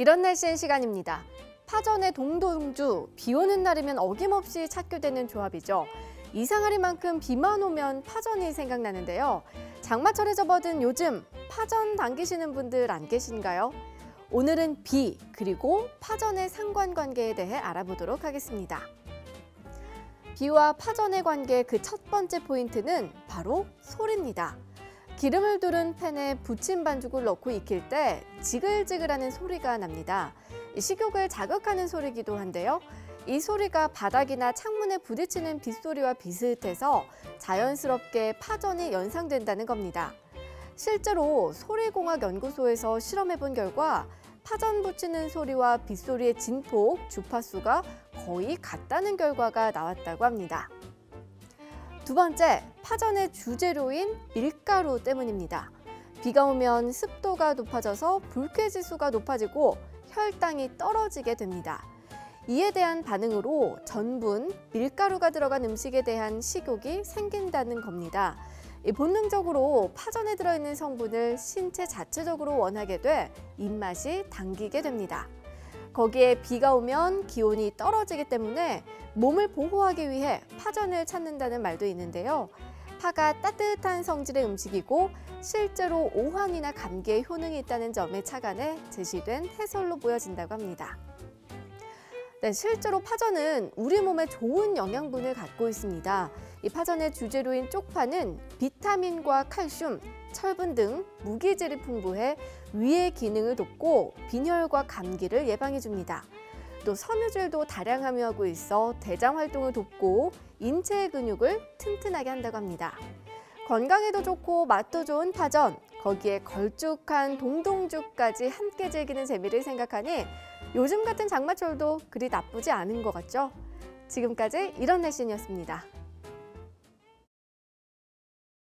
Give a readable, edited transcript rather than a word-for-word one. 이런 날씨엔 시간입니다. 파전의 동동주, 비 오는 날이면 어김없이 찾게 되는 조합이죠. 이상하리만큼 비만 오면 파전이 생각나는데요. 장마철에 접어든 요즘 파전 당기시는 분들 안 계신가요? 오늘은 비 그리고 파전의 상관관계에 대해 알아보도록 하겠습니다. 비와 파전의 관계 그 첫 번째 포인트는 바로 소리입니다. 기름을 두른 팬에 부친 반죽을 넣고 익힐 때 지글지글하는 소리가 납니다. 식욕을 자극하는 소리이기도 한데요. 이 소리가 바닥이나 창문에 부딪히는 빗소리와 비슷해서 자연스럽게 파전이 연상된다는 겁니다. 실제로 소리공학연구소에서 실험해본 결과 파전 부치는 소리와 빗소리의 진폭, 주파수가 거의 같다는 결과가 나왔다고 합니다. 두 번째, 파전의 주재료인 밀가루 때문입니다. 비가 오면 습도가 높아져서 불쾌지수가 높아지고 혈당이 떨어지게 됩니다. 이에 대한 반응으로 전분, 밀가루가 들어간 음식에 대한 식욕이 생긴다는 겁니다. 본능적으로 파전에 들어있는 성분을 신체 자체적으로 원하게 돼 입맛이 당기게 됩니다. 거기에 비가 오면 기온이 떨어지기 때문에 몸을 보호하기 위해 파전을 찾는다는 말도 있는데요. 파가 따뜻한 성질의 음식이고 실제로 오한이나 감기에 효능이 있다는 점에 착안해 제시된 해설로 보여진다고 합니다. 네, 실제로 파전은 우리 몸에 좋은 영양분을 갖고 있습니다. 이 파전의 주재료인 쪽파는 비타민과 칼슘, 철분 등 무기질이 풍부해 위의 기능을 돕고 빈혈과 감기를 예방해줍니다. 또 섬유질도 다량 함유하고 있어 대장 활동을 돕고 인체의 근육을 튼튼하게 한다고 합니다. 건강에도 좋고 맛도 좋은 파전, 거기에 걸쭉한 동동주까지 함께 즐기는 재미를 생각하니 요즘 같은 장마철도 그리 나쁘지 않은 것 같죠? 지금까지 이런 날씬이었습니다.